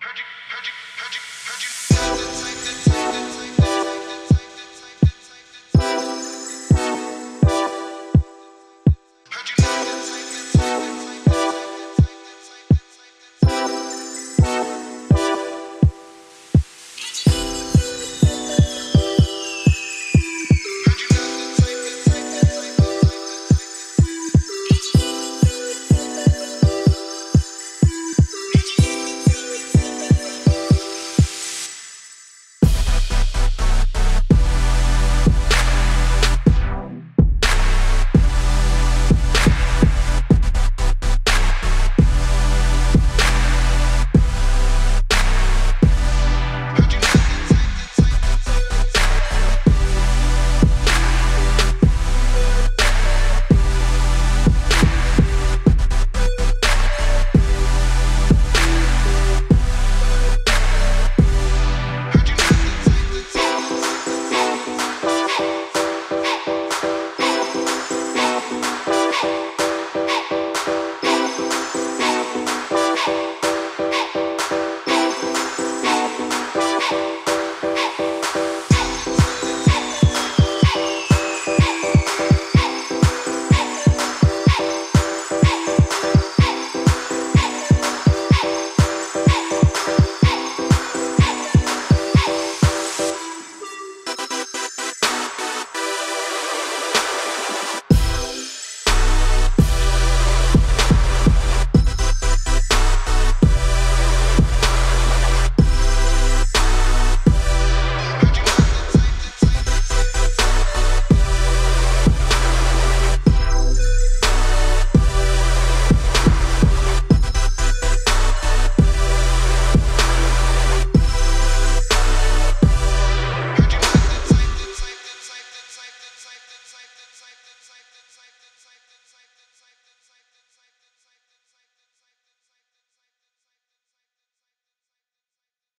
Heard you.